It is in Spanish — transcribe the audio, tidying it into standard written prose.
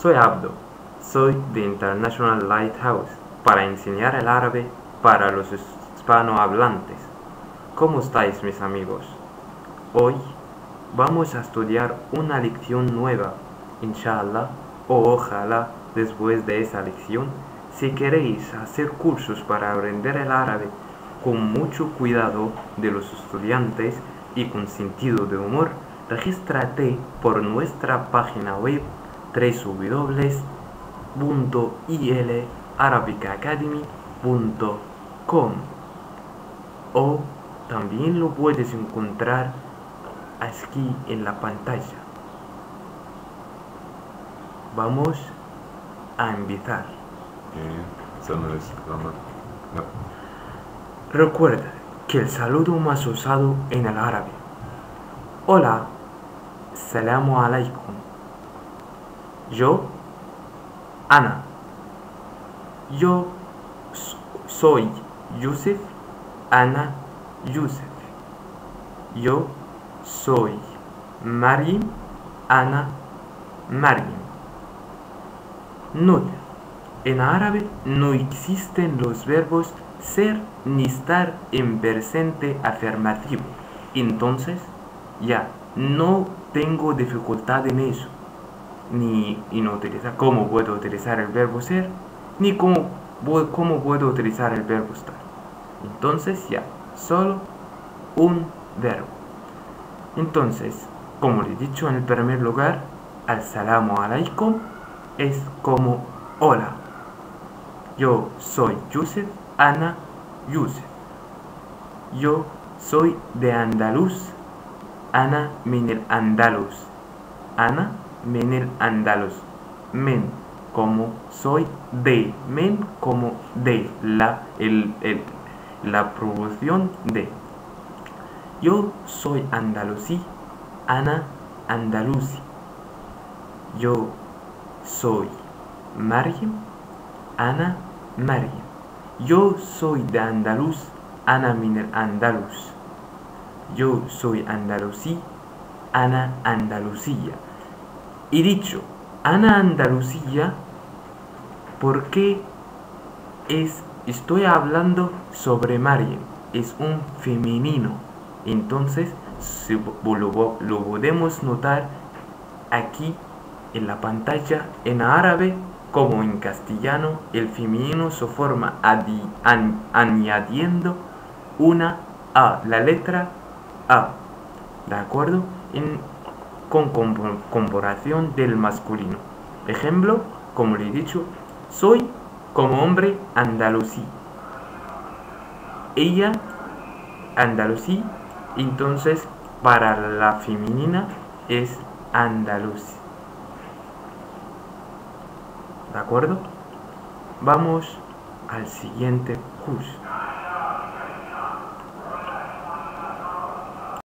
Soy Abdo, soy de International Lighthouse para enseñar el árabe para los hispanohablantes. ¿Cómo estáis, mis amigos? Hoy vamos a estudiar una lección nueva, inshallah, o ojalá después de esa lección. Si queréis hacer cursos para aprender el árabe con mucho cuidado de los estudiantes y con sentido de humor, regístrate por nuestra página web www.ilarabicacademy.com, o también lo puedes encontrar aquí en la pantalla. Vamos a empezar. Recuerda que el saludo más usado en el árabe: hola, salamu alaikum. Yo, Ana. Yo soy Yusuf, Ana, Yusuf. Yo soy Mariam, Ana, Mariam. Nota: en árabe no existen los verbos ser ni estar en presente afirmativo. Entonces, ya no tengo dificultad en eso. Ni cómo puedo utilizar el verbo ser, ni cómo puedo utilizar el verbo estar. Entonces ya, solo un verbo. Entonces, como le he dicho en el primer lugar, al-salamu alaikum es como hola. Yo soy Yusuf, Ana, Yusuf. Yo soy de Andalus, Ana min el Andalus. Ana min el Andalus. Men como soy, de. Men como de. La proporción de. Yo soy andalusí, Ana andalusí. Yo soy Mariam, Ana Mariam. Yo soy de Andaluz, Ana min el Andalus. Yo soy andalusí, Ana andalusía. He dicho Ana Andalucía porque estoy hablando sobre Mariam, es un femenino. Entonces lo podemos notar aquí en la pantalla. En árabe como en castellano, el femenino se forma añadiendo una A, la letra A, ¿de acuerdo? Con comparación del masculino. Ejemplo, como le he dicho, soy como hombre andalusí, ella andalusí. Entonces para la femenina es andalusí, ¿de acuerdo? Vamos al siguiente curso.